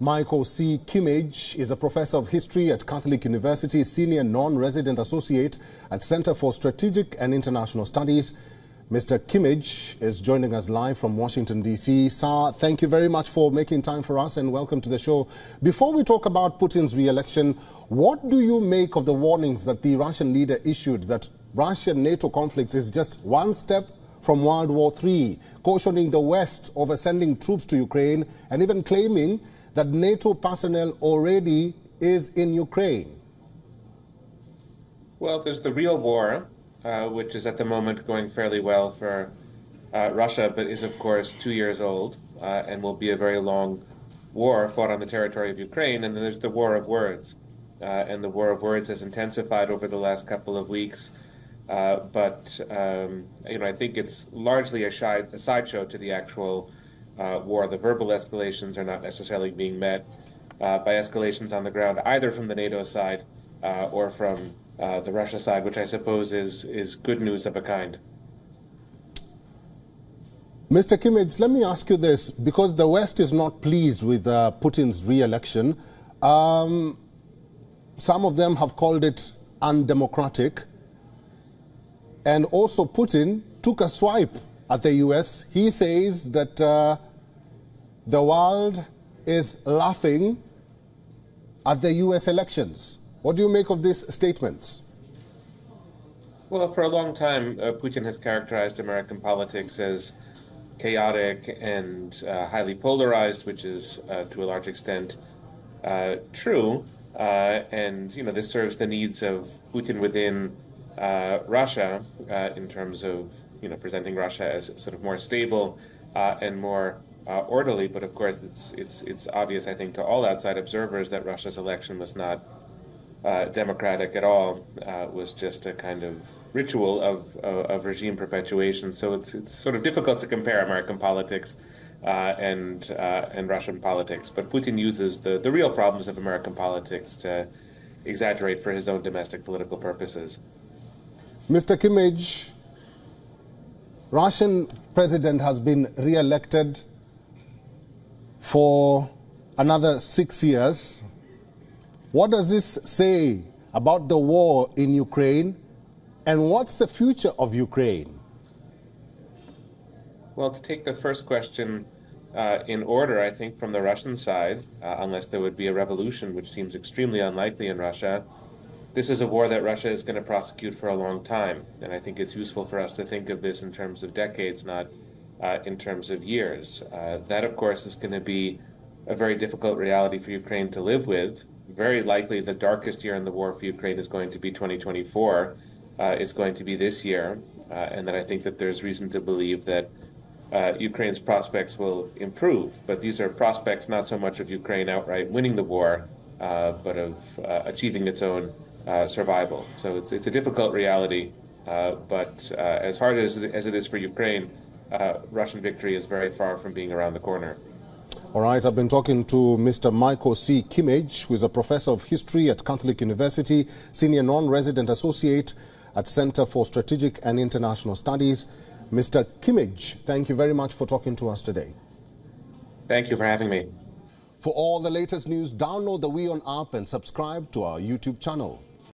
Michael C. Kimmage is a professor of history at Catholic University, senior non-resident associate at Center for Strategic and International Studies. Mr. Kimmage is joining us live from Washington, D.C. Sir, thank you very much for making time for us and welcome to the show. Before we talk about Putin's re-election, what do you make of the warnings that the Russian leader issued that Russia-NATO conflict is just one step from World War III, cautioning the West over sending troops to Ukraine and even claiming that NATO personnel already is in Ukraine? Well, there's the real war, which is at the moment going fairly well for Russia, but is of course 2 years old and will be a very long war fought on the territory of Ukraine. And then there's the war of words. And the war of words has intensified over the last couple of weeks. I think it's largely a sideshow to the actual war. The verbal escalations are not necessarily being met by escalations on the ground, either from the NATO side or from the Russia side, which I suppose is good news of a kind. Mr. Kimmage, let me ask you this, because the West is not pleased with Putin's re-election. Some of them have called it undemocratic. And also Putin took a swipe at the U.S. He says that the world is laughing at the U.S. elections. What do you make of these statements? Well, for a long time, Putin has characterized American politics as chaotic and highly polarized, which is to a large extent true. This serves the needs of Putin within Russia in terms of presenting Russia as sort of more stable and more orderly, but of course it's obvious, I think, to all outside observers that Russia's election was not democratic at all. Was just a kind of ritual of regime perpetuation. So it's sort of difficult to compare American politics and Russian politics. But Putin uses the real problems of American politics to exaggerate for his own domestic political purposes. Mr. Kimmage, Russian president has been re-elected for another 6 years. What does this say about the war in Ukraine, and what's the future of Ukraine? Well, to take the first question in order, I think from the Russian side, unless there would be a revolution, which seems extremely unlikely in Russia, this is a war that Russia is going to prosecute for a long time, and I think it's useful for us to think of this in terms of decades, not in terms of years. That, of course, is going to be a very difficult reality for Ukraine to live with. Very likely the darkest year in the war for Ukraine is going to be 2024, is going to be this year, and then I think that there's reason to believe that Ukraine's prospects will improve. But these are prospects not so much of Ukraine outright winning the war, but of achieving its own survival. So it's a difficult reality, but as hard as it is for Ukraine, Russian victory is very far from being around the corner. All right, I've been talking to Mr. Michael C. Kimmage, who is a professor of history at Catholic University, senior non-resident associate at Center for Strategic and International Studies. Mr. Kimmage, thank you very much for talking to us today. Thank you for having me. For all the latest news, download the WION app and subscribe to our YouTube channel.